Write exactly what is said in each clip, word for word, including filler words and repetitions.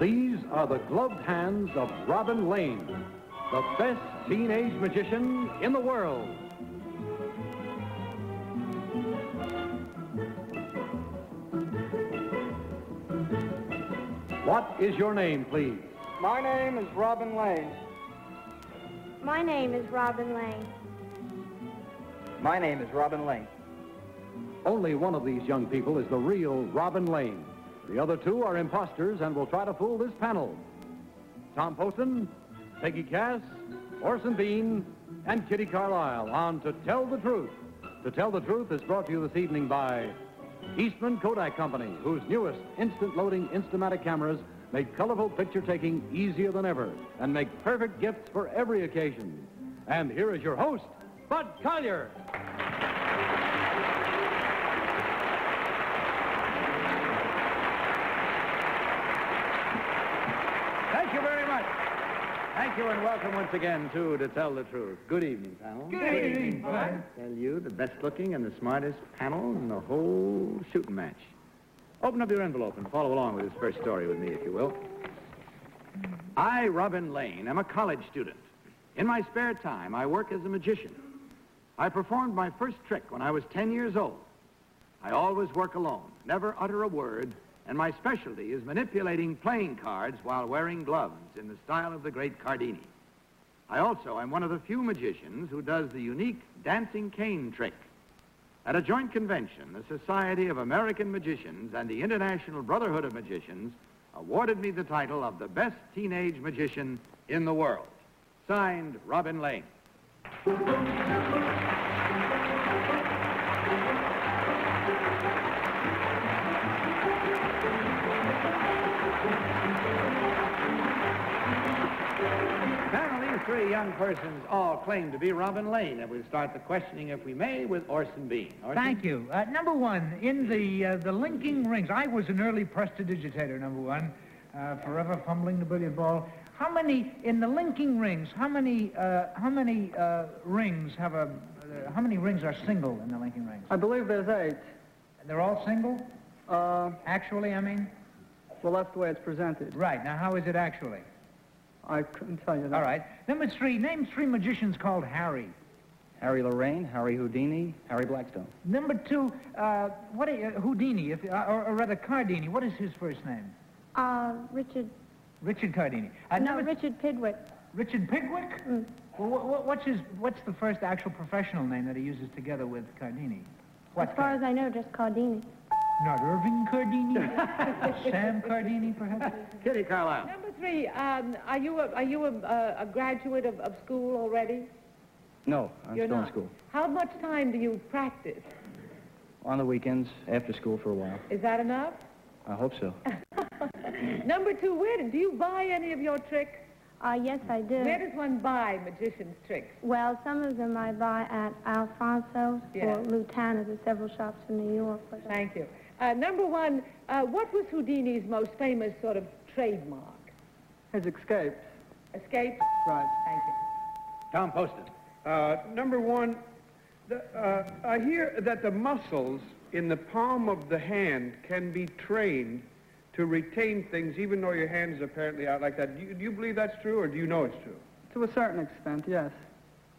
These are the gloved hands of Robin Lane, the best teenage magician in the world. What is your name, please? My name is Robin Lane. My name is Robin Lane. My name is Robin Lane. Only one of these young people is the real Robin Lane. The other two are imposters and will try to fool this panel. Tom Poston, Peggy Cass, Orson Bean, and Kitty Carlisle on To Tell the Truth. To Tell the Truth is brought to you this evening by Eastman Kodak Company, whose newest instant-loading Instamatic cameras make colorful picture-taking easier than ever and make perfect gifts for every occasion. And here is your host, Bud Collier. Thank you and welcome once again to To Tell the Truth. Good evening, panel. Good evening, Bud. I tell you, the best-looking and the smartest panel in the whole shooting match. Open up your envelope and follow along with this first story with me, if you will. I, Robin Lane, am a college student. In my spare time, I work as a magician. I performed my first trick when I was ten years old. I always work alone, never utter a word, and my specialty is manipulating playing cards while wearing gloves in the style of the great Cardini. I also am one of the few magicians who does the unique dancing cane trick. At a joint convention, the Society of American Magicians and the International Brotherhood of Magicians awarded me the title of the best teenage magician in the world. Signed, Robin Lane. Three young persons all claim to be Robin Lane, and we'll start the questioning, if we may, with Orson Bean. Orson? Thank you. Uh, number one, in the uh, the linking rings, I was an early prestidigitator, number one, uh, forever fumbling the billiard ball. How many, in the linking rings, how many, uh, how many uh, rings have a, uh, how many rings are single in the linking rings? I believe there's eight. They're all single? Uh, actually, I mean? Well, that's the way it's presented. Right. Now, how is it actually? I couldn't tell you that. All right. Number three, name three magicians called Harry. Harry Lorraine, Harry Houdini, Harry Blackstone. Number two, uh, what is, uh, Houdini, if, uh, or, or rather Cardini, what is his first name? Uh, Richard. Richard Cardini. Uh, no, Richard Pidwick. Richard Pidwick? Mm. Well, what, what, what's his, what's the first actual professional name that he uses together with Cardini? What as far Cardini? as I know, just Cardini. Not Irving Cardini? Sam Cardini, perhaps? Kitty Carlisle. Number three, um, are you, a, are you a, a, a graduate of, of school already? No, I'm You're still not. in school. How much time do you practice? On the weekends, after school for a while. Is that enough? I hope so. Number two, where do, do you buy any of your tricks? Uh, yes, I do. Where does one buy magician's tricks? Well, some of them I buy at Alfonso's yes. or Lutana's at several shops in New York. Thank you. Uh, number one, uh, what was Houdini's most famous sort of trademark? His escapes. Escapes? Right. Thank you. Tom Poston. Uh, number one, the, uh, I hear that the muscles in the palm of the hand can be trained to retain things even though your hand is apparently out like that. Do you, do you believe that's true, or do you know it's true? To a certain extent, yes.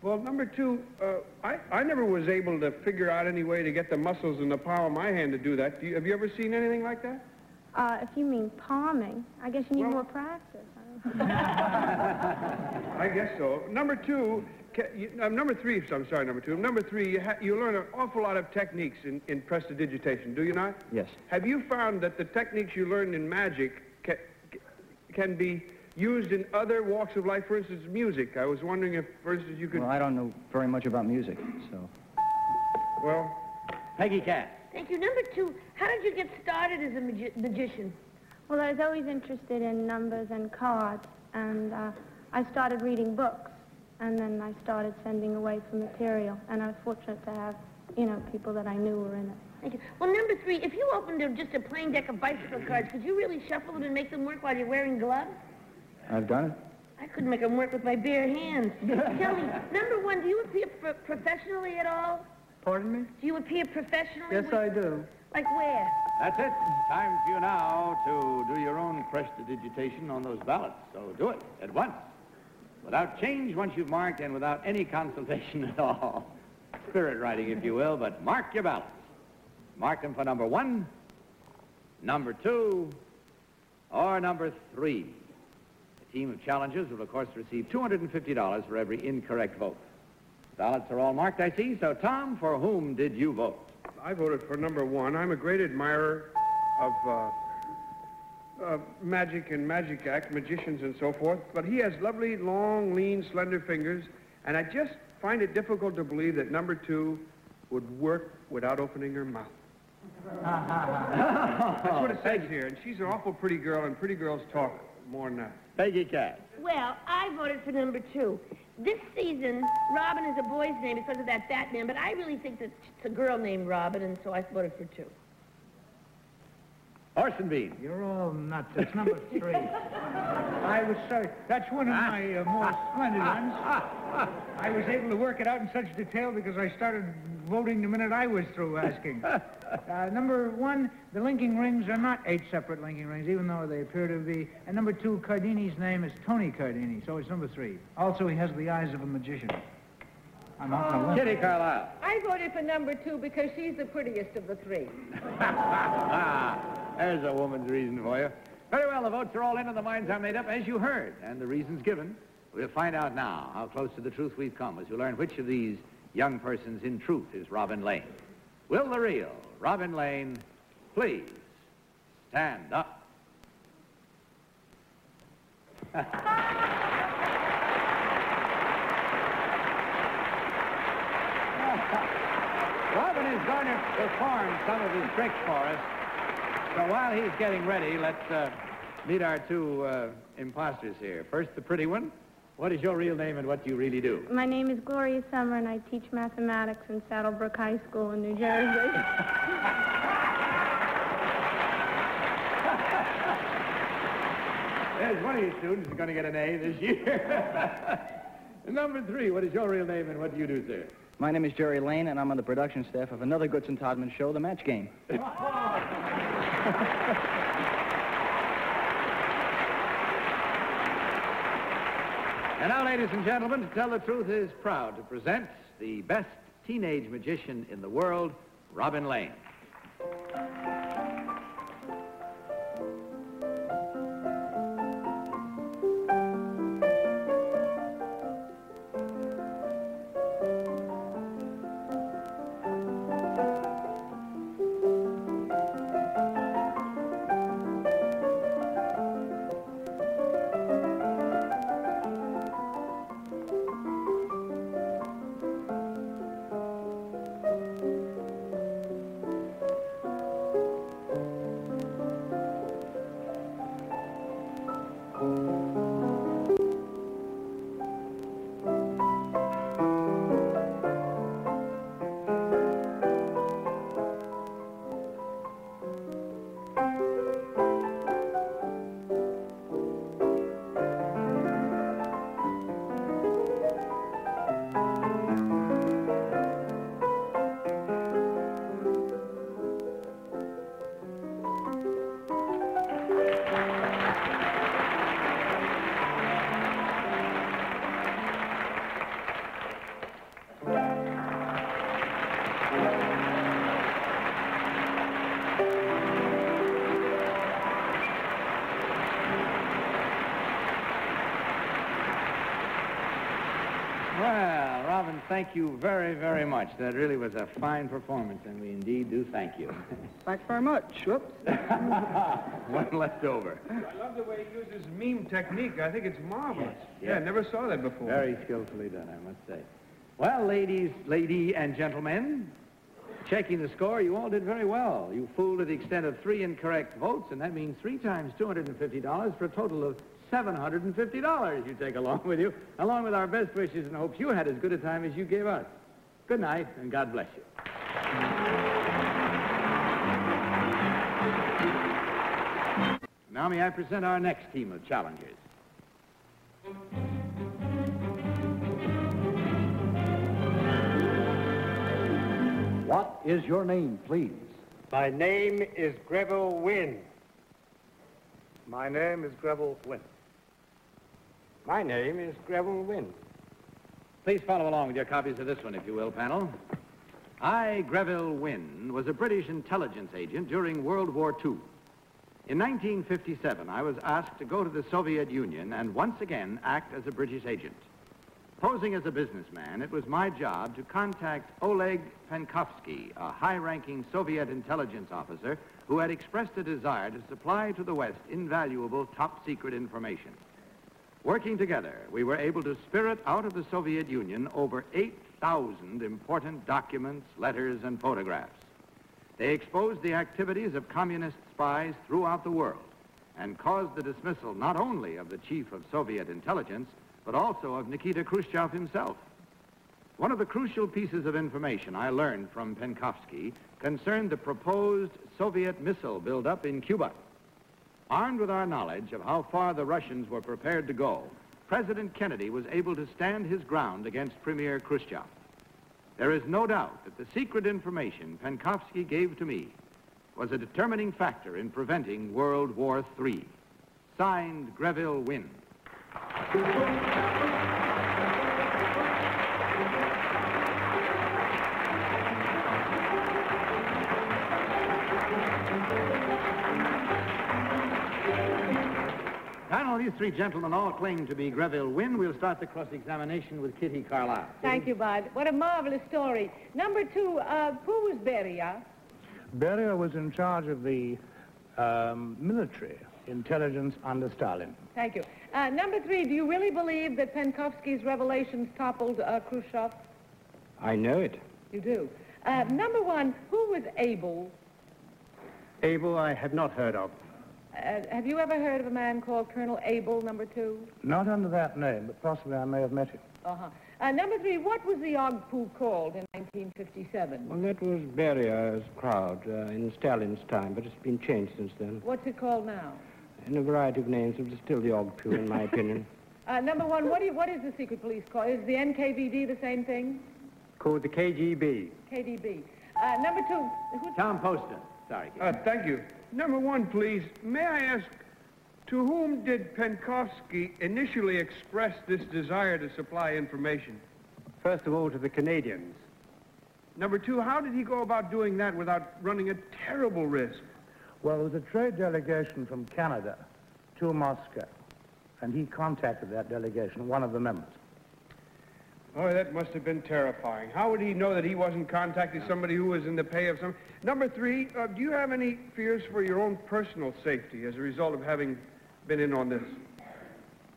Well, number two, uh, I, I never was able to figure out any way to get the muscles in the palm of my hand to do that. Do you, have you ever seen anything like that? Uh, if you mean palming, I guess you need well, more practice. I guess so. Number two, can, you, uh, number three, I'm sorry, number two. Number three, you, ha you learn an awful lot of techniques in, in prestidigitation, do you not? Yes. Have you found that the techniques you learned in magic ca can be used in other walks of life, for instance, music? I was wondering if, for instance, you could... Well, I don't know very much about music, so... Well... Peggy Cass. Thank you. Number two, how did you get started as a magi magician? Well, I was always interested in numbers and cards, and uh, I started reading books, and then I started sending away for material, and I was fortunate to have, you know, people that I knew were in it. Thank you. Well, number three, if you opened a, just a plain deck of bicycle cards, could you really shuffle them and make them work while you're wearing gloves? I've done it. I couldn't make them work with my bare hands. Tell me, number one, do you appear pro professionally at all? Pardon me? Do you appear professionally? Yes, with... I do. Like where? That's it. Time for you now to do your own prestidigitation on those ballots. So do it at once. Without change once you've marked and without any consultation at all. Spirit writing, if you will, but mark your ballots. Mark them for number one, number two, or number three. A team of challengers will, of course, receive two hundred fifty dollars for every incorrect vote. Ballots are all marked, I see. So, Tom, for whom did you vote? I voted for number one. I'm a great admirer of uh, uh, magic and magic act, magicians and so forth, but he has lovely, long, lean, slender fingers, and I just find it difficult to believe that number two would work without opening her mouth. That's what it says here, and she's an awful pretty girl, and pretty girls talk more than that. Peggy Cass. Well, I voted for number two. This season, Robin is a boy's name because of that Batman, but I really think that it's a girl named Robin, and so I voted for two. Orson Bean. You're all nuts. It's number three. I was sorry. That's one of ah, my uh, more ah, splendid ah, ones. Ah, ah, I was able to work it out in such detail because I started voting the minute I was through asking. uh, number one, the linking rings are not eight separate linking rings, even though they appear to be. And number two, Cardini's name is Tony Cardini, so it's number three. Also, he has the eyes of a magician. I'm out on a limb. Kitty Carlisle. I voted for number two because she's the prettiest of the three. There's a woman's reason for you. Very well, the votes are all in and the minds are made up, as you heard, and the reasons given. We'll find out now how close to the truth we've come as we learn which of these young persons in truth is Robin Lane. Will the real Robin Lane please stand up? Robin is going to perform some of his tricks for us. So while he's getting ready, let's uh, meet our two uh, imposters here. First, the pretty one. What is your real name and what do you really do? My name is Gloria Summer, and I teach mathematics in Saddlebrook High School in New Jersey. There's one of you students who's going to get an A this year. Number three, what is your real name and what do you do, sir? My name is Jerry Lane, and I'm on the production staff of another Goodson Todman show, The Match Game. And now, ladies and gentlemen, To Tell the Truth is proud to present the best teenage magician in the world, Robin Lane. Thank you very, very much. That really was a fine performance, and we indeed do thank you. Thanks very much. Whoops. One left over. I love the way he uses meme technique. I think it's marvelous. Yes, yes. Yeah, I never saw that before. Very skillfully done, I must say. Well, ladies, lady and gentlemen, checking the score, you all did very well. You fooled to the extent of three incorrect votes, and that means three times two hundred fifty dollars for a total of seven hundred fifty dollars you take along with you, along with our best wishes and hopes you had as good a time as you gave us. Good night, and God bless you. Now may I present our next team of challengers. What is your name, please? My name is Greville Wynne. My name is Greville Wynne. My name is Greville Wynne. Please follow along with your copies of this one, if you will, panel. I, Greville Wynne, was a British intelligence agent during World War Two. In nineteen fifty-seven, I was asked to go to the Soviet Union and once again act as a British agent. Posing as a businessman, it was my job to contact Oleg Penkovsky, a high-ranking Soviet intelligence officer who had expressed a desire to supply to the West invaluable top-secret information. Working together, we were able to spirit out of the Soviet Union over eight thousand important documents, letters, and photographs. They exposed the activities of communist spies throughout the world and caused the dismissal not only of the chief of Soviet intelligence, but also of Nikita Khrushchev himself. One of the crucial pieces of information I learned from Penkovsky concerned the proposed Soviet missile buildup in Cuba. Armed with our knowledge of how far the Russians were prepared to go, President Kennedy was able to stand his ground against Premier Khrushchev. There is no doubt that the secret information Penkovsky gave to me was a determining factor in preventing World War Three. Signed, Greville Wynne. Panel, these three gentlemen all claim to be Greville Wynne. We'll start the cross-examination with Kitty Carlisle. Thank you, Bud. What a marvelous story. Number two, uh, who was Beria? Beria was in charge of the um, military intelligence under Stalin. Thank you. Uh, number three, do you really believe that Penkovsky's revelations toppled uh, Khrushchev? I know it. You do. Uh, number one, who was Abel? Abel I have not heard of. Uh, have you ever heard of a man called Colonel Abel, number two? Not under that name, but possibly I may have met him. Uh-huh. Uh, number three, what was the Ogpu called in nineteen fifty-seven? Well, that was Beria's crowd uh, in Stalin's time, but it's been changed since then. What's it called now? In a variety of names, it was still the Ogpu, in my opinion. Uh, number one, what, do you, what is the secret police called? Is the N K V D the same thing? Called the K G B. K G B. Uh, number two, who... Tom Poston. Sorry. Uh, thank you. Number one, please. May I ask, to whom did Penkovsky initially express this desire to supply information? First of all, to the Canadians. Number two, how did he go about doing that without running a terrible risk? Well, there was a trade delegation from Canada to Moscow, and he contacted that delegation, one of the members. Oh, that must have been terrifying. How would he know that he wasn't contacting somebody who was in the pay of some... Number three, uh, do you have any fears for your own personal safety as a result of having been in on this?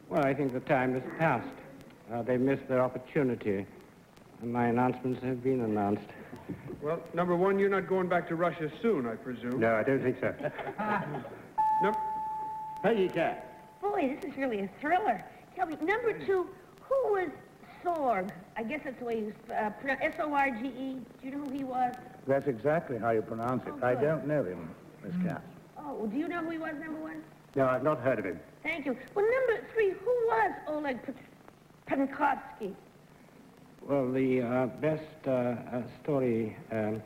Well, I think the time has passed. Uh, they missed their opportunity, and my announcements have been announced. Well, number one, you're not going back to Russia soon, I presume. No, I don't think so. Num Peggy Cass. Boy, this is really a thriller. Tell me, number two, who was... Sorge. I guess that's the way he was uh, pronounced. S O R G E. Do you know who he was? That's exactly how you pronounce it. Oh, I don't know him, Miss Cass. Oh, well, do you know who he was, number one? No, I've not heard of him. Thank you. Well, number three, who was Oleg Penkovsky? Well, the uh, best uh, uh, story, um,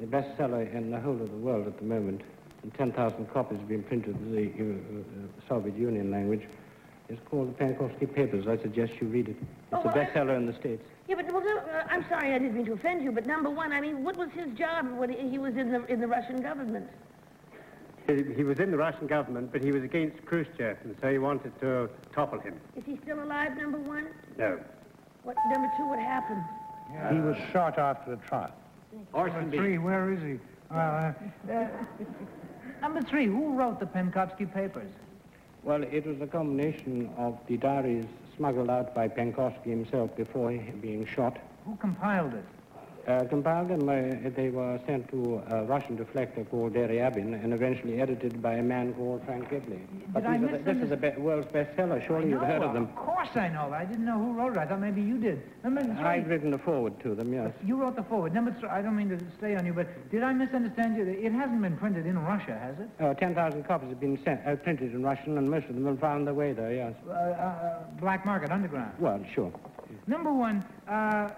the bestseller in the whole of the world at the moment, and ten thousand copies have been printed in the uh, uh, Soviet Union language. It's called the Penkovsky Papers. I suggest you read it. It's oh, well, a bestseller in the States. Yeah, but well, uh, I'm sorry, I didn't mean to offend you, but number one, I mean, what was his job when he was in the, in the Russian government? He, he was in the Russian government, but he was against Khrushchev, and so he wanted to topple him. Is he still alive, number one? No. What, number two, what happened? Yeah. He was shot after the trial. Orson Bean. Three, where is he? Uh, uh, number three, who wrote the Penkovsky Papers? Well, it was a combination of the diaries smuggled out by Penkovsky himself before he being shot. Who compiled it? Uh, compiled them. Uh, they were sent to a Russian deflector called Deryabin and eventually edited by a man called Frank Gibney. But these are the, this is the be world's bestseller. Surely you've heard of them. Of course I know. I didn't know who wrote it. I thought maybe you did. Number three. I've written the foreword to them, yes. You wrote the foreword. Number three, I don't mean to stay on you, but did I misunderstand you? It hasn't been printed in Russia, has it? Oh, ten thousand copies have been sent, uh, printed in Russian, and most of them have found their way there, yes. Uh, uh, black market, underground. Well, sure. Number one, uh...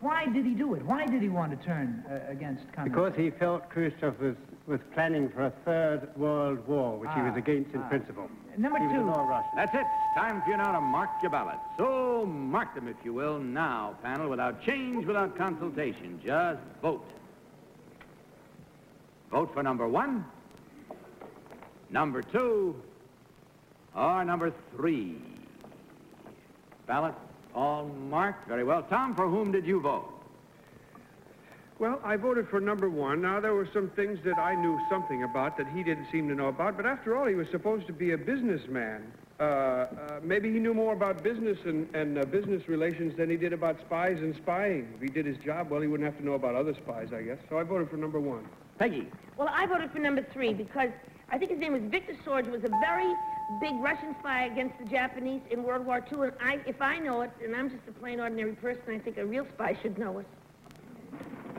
why did he do it? Why did he want to turn uh, against communism? Because he felt Khrushchev was, was planning for a third world war, which ah, he was against in ah. principle. Number he two. That's it. Time for you now to mark your ballots. So mark them, if you will, now, panel, without change, without consultation. Just vote. Vote for number one, number two, or number three. Ballots all marked. Very well. Tom, for whom did you vote? Well, I voted for number one. Now, there were some things that I knew something about that he didn't seem to know about, but after all, he was supposed to be a businessman. Uh, uh, maybe he knew more about business and, and uh, business relations than he did about spies and spying. If he did his job well, he wouldn't have to know about other spies, I guess. So I voted for number one. Peggy. Well, I voted for number three because I think his name was Victor Sorge, was a very big Russian spy against the Japanese in World War Two, and I, if I know it, and I'm just a plain, ordinary person, I think a real spy should know it.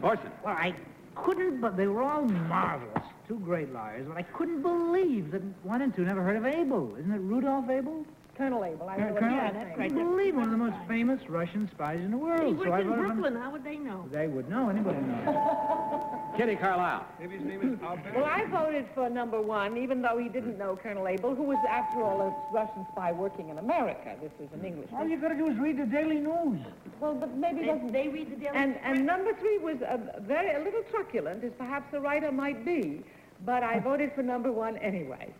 Orson. Well, I couldn't, but they were all marvelous. Two great liars, but I couldn't believe that one and two never heard of Abel. Isn't it Rudolf Abel? Colonel Abel. I know. Yeah, that's right. I believe one of the most famous Russian spies in the world. He worked in Brooklyn. How would they know? They would know. Anybody would know. Kitty Carlisle. Maybe his name is Albert. Well, I voted for number one, even though he didn't know Colonel Abel, who was, after all, a Russian spy working in America. This is an English. All you got to do is read the Daily News. Well, but maybe they, doesn't they read the Daily and, News? And number three was a very a little truculent, as perhaps the writer might be, but I voted for number one anyway.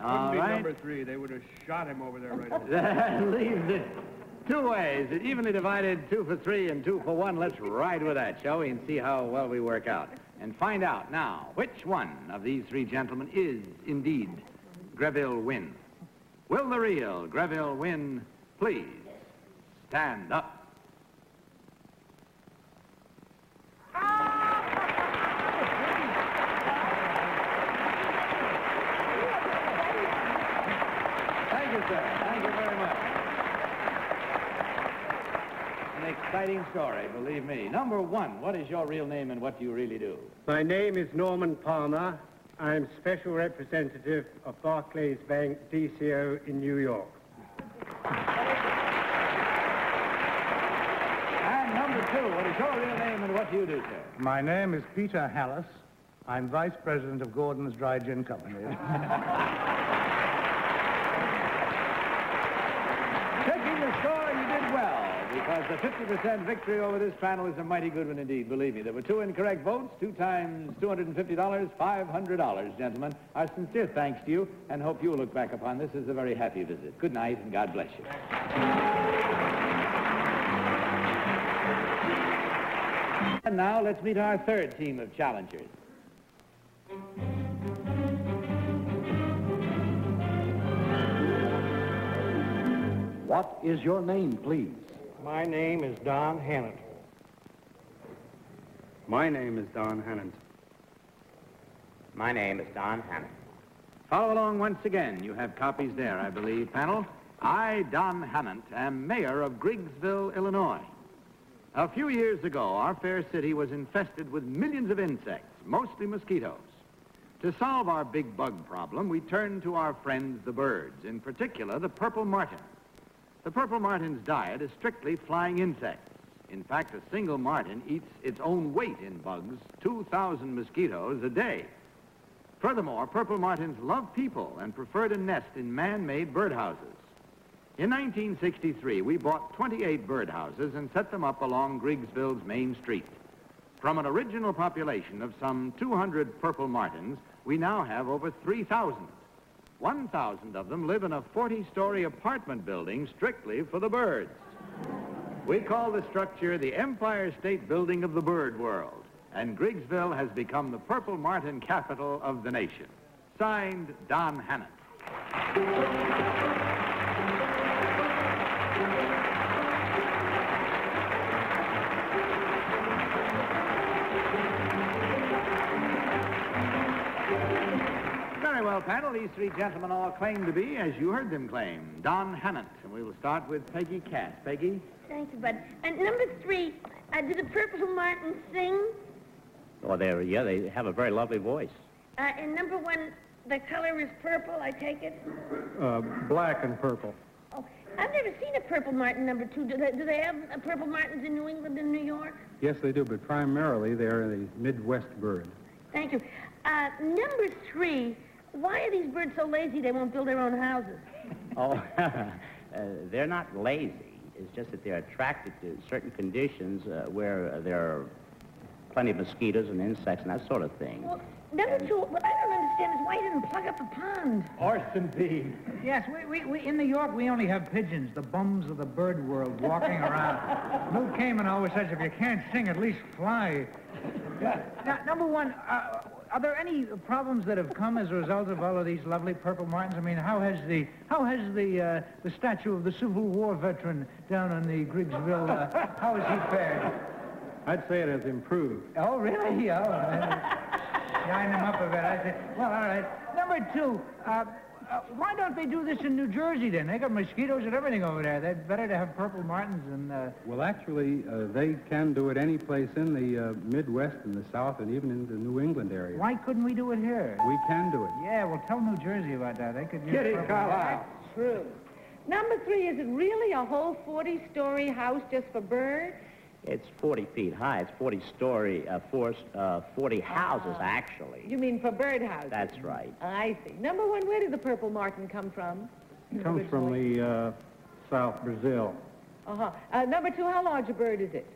All right. Number three, they would have shot him over there right away. That leaves it two ways. It evenly divided, two for three and two for one. Let's ride with that, shall we, and see how well we work out. And find out now which one of these three gentlemen is indeed Greville Wynne. Will the real Greville Wynne please stand up? Thank you very much. An exciting story, believe me. Number one, what is your real name and what do you really do? My name is Norman Palmer. I'm special representative of Barclays Bank, D C O in New York. And number two, what is your real name and what do you do, sir? My name is Peter Hallis. I'm vice president of Gordon's Dry Gin Company. Because the fifty percent victory over this panel is a mighty good one indeed, believe me. There were two incorrect votes, two times two hundred fifty dollars, five hundred dollars, gentlemen. Our sincere thanks to you, and hope you'll look back upon this as a very happy visit. Good night, and God bless you. And now let's meet our third team of challengers. What is your name, please? My name is Don Hannant. My name is Don Hannant. My name is Don Hannant. Follow along once again. You have copies there, I believe, panel. I, Don Hannant, am mayor of Griggsville, Illinois. A few years ago, our fair city was infested with millions of insects, mostly mosquitoes. To solve our big bug problem, we turned to our friends, the birds, in particular, the Purple Martin. The Purple Martin's diet is strictly flying insects. In fact, a single martin eats its own weight in bugs, two thousand mosquitoes a day. Furthermore, Purple Martins love people and prefer to nest in man-made birdhouses. In nineteen sixty-three, we bought twenty-eight birdhouses and set them up along Griggsville's main street. From an original population of some two hundred Purple Martins, we now have over three thousand. one thousand of them live in a forty-story apartment building strictly for the birds. We call the structure the Empire State Building of the bird world, and Griggsville has become the Purple Martin capital of the nation. Signed, Don Hannant. Well, panel, these three gentlemen all claim to be, as you heard them claim, Don Hannant. And we will start with Peggy Cass. Peggy? Thank you, Bud. And number three, uh, do the Purple Martins sing? Oh, they're, yeah, they have a very lovely voice. Uh, and number one, the color is purple, I take it? Uh, black and purple. Oh, I've never seen a Purple Martin number two. Do they, do they have uh, Purple Martins in New England and New York? Yes, they do, but primarily they're the Midwest bird. Thank you. Uh, number three, why are these birds so lazy they won't build their own houses? Oh, uh, they're not lazy. It's just that they're attracted to certain conditions uh, where uh, there are plenty of mosquitoes and insects and that sort of thing. Well, number two, what I don't understand is why you didn't plug up the pond. Orson Bean. Yes, we, we, we, in New York, we only have pigeons, the bums of the bird world, walking around. Lou Kamen always says, if you can't sing, at least fly. Yeah. Now, number one, uh, are there any problems that have come as a result of all of these lovely Purple Martins? I mean, how has the, how has the, uh, the statue of the Civil War veteran down on the Griggsville, uh, how has he fared? I'd say it has improved. Oh, really? Yeah. All right. Line them up a bit. I said, well, all right. Number two, uh, uh, why don't they do this in New Jersey, then? They got mosquitoes and everything over there. They'd better to have Purple Martins and... Uh... Well, actually, uh, they can do it any place in the uh, Midwest and the South and even in the New England area. Why couldn't we do it here? We can do it. Yeah, well, tell New Jersey about that. They could use Kitty Carlisle. That's true. Number three, is it really a whole forty-story house just for birds? It's forty feet high. It's forty-story, uh, four, uh, forty houses, uh, actually. You mean for birdhouses? That's right. I see. Number one, where did the Purple Martin come from? It comes originally? from the uh, South Brazil. Uh-huh. Uh, number two, how large a bird is it?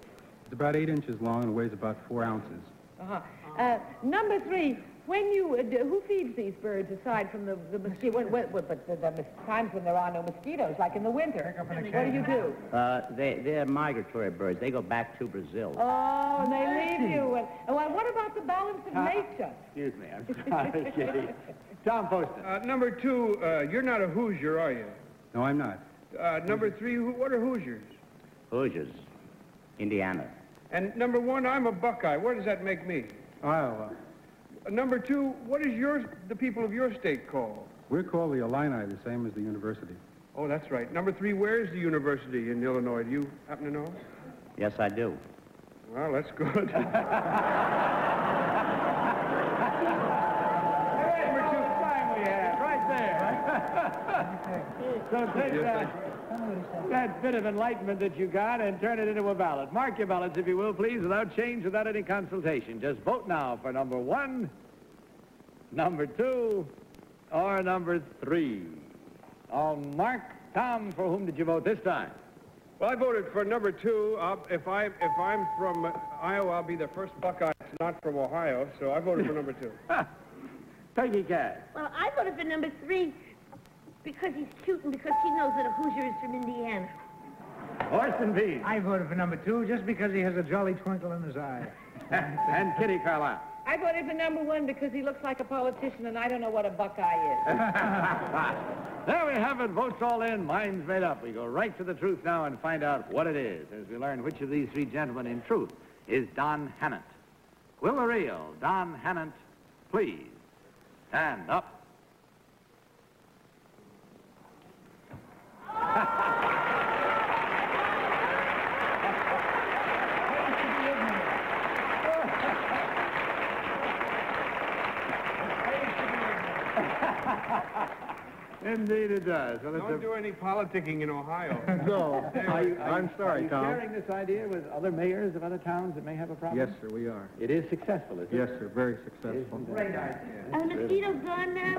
It's about eight inches long and weighs about four ounces. Uh-huh. Uh, number three, when you, uh, who feeds these birds aside from the, the mosquitoes? But the, the times when there are no mosquitoes, like in the winter, what do you do? Uh, they, they're migratory birds. They go back to Brazil. Oh, and they leave you. And, well, what about the balance of uh, nature? Excuse me, I'm sorry, Kitty. Tom Poston. Uh, number two, uh, you're not a Hoosier, are you? No, I'm not. Uh, number three, who, what are Hoosiers? Hoosiers, Indiana. And number one, I'm a Buckeye. Where does that make me? Iowa. Number two, what is your, the people of your state called? We're called the Illini, the same as the university. Oh, that's right. Number three, where's the university in Illinois? Do you happen to know? Yes, I do. Well, that's good. Number two, time we had, right there. So take that. That bit of enlightenment that you got and turn it into a ballot. Mark your ballots, if you will, please, without change, without any consultation. Just vote now for number one, number two, or number three. I'll mark. Tom, for whom did you vote this time? Well, I voted for number two. Uh, if, I, if I'm from uh, Iowa, I'll be the first Buckeye that's not from Ohio, so I voted for number two. Peggy Cass. Well, I voted for number three. Because he's cute and because he knows that a Hoosier is from Indiana. Orson Bean. I voted for number two just because he has a jolly twinkle in his eye. And Kitty Carlisle. I voted for number one because he looks like a politician and I don't know what a Buckeye is. There we have it. Votes all in, minds made up. We go right to the truth now and find out what it is as we learn which of these three gentlemen in truth is Don Hannant. Will the real Don Hannant please stand up? Indeed it does. Well, don't a... do any politicking in Ohio. No. I, I'm sorry, Tom. Are you sharing this idea with other mayors of other towns that may have a problem? Yes, sir, we are. It is successful, isn't yes, it? Yes, sir, very successful. Great idea. Are the mosquitoes gone now?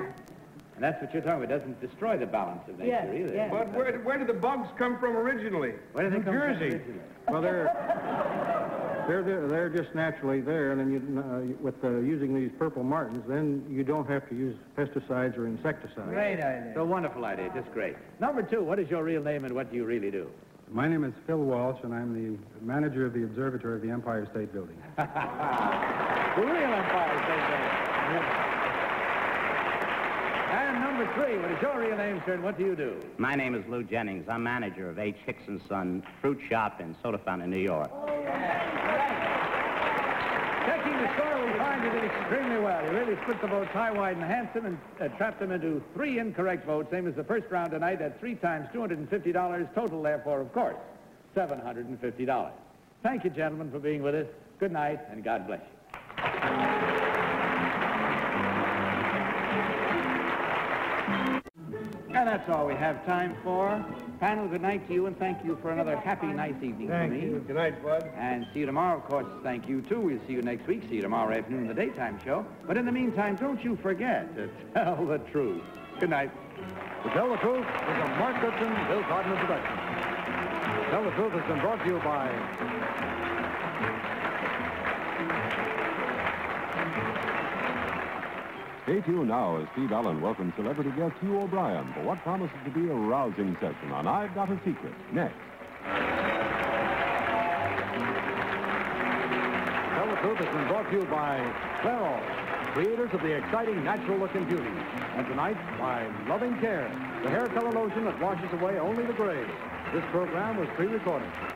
And that's what you're talking about. It doesn't destroy the balance of nature yes, either. Yes. But where, where did the bugs come from originally? Where did they come Jersey. From originally? Well, they're, they're, they're just naturally there. And then you, uh, with uh, using these Purple Martins, then you don't have to use pesticides or insecticides. Great idea. It's a wonderful idea. Just great. Number two, what is your real name and what do you really do? My name is Phil Walsh, and I'm the manager of the observatory of the Empire State Building. The real Empire State Building. And number three, what is your real name, sir, and what do you do? My name is Lou Jennings. I'm manager of H. Hicks and Son Fruit Shop in Soda Fountain, New York. Oh, yes. Yes. Checking the score, we find you did extremely well. You really split the votes high, wide, and handsome, and uh, trapped them into three incorrect votes, same as the first round tonight, at three times two hundred fifty dollars, total, therefore, of course, seven hundred fifty dollars. Thank you, gentlemen, for being with us. Good night, and God bless you. Yeah, that's all we have time for. Panel, good night to you, and thank you for another happy, nice evening for me. Thank you. Good night, Bud. And see you tomorrow, of course. Thank you, too. We'll see you next week. See you tomorrow afternoon in the daytime show. But in the meantime, don't you forget to tell the truth. Good night. To Tell the Truth is a Mark Goodson, Bill Codman production. To Tell the Truth has been brought to you by... Stay tuned now as Steve Allen welcomes celebrity guest Hugh O'Brien for what promises to be a rousing session on I've Got a Secret, next. Tell the Truth has been brought to you by Clairol, creators of the exciting natural-looking beauty. And tonight, by Loving Care, the hair color lotion that washes away only the gray. This program was pre-recorded.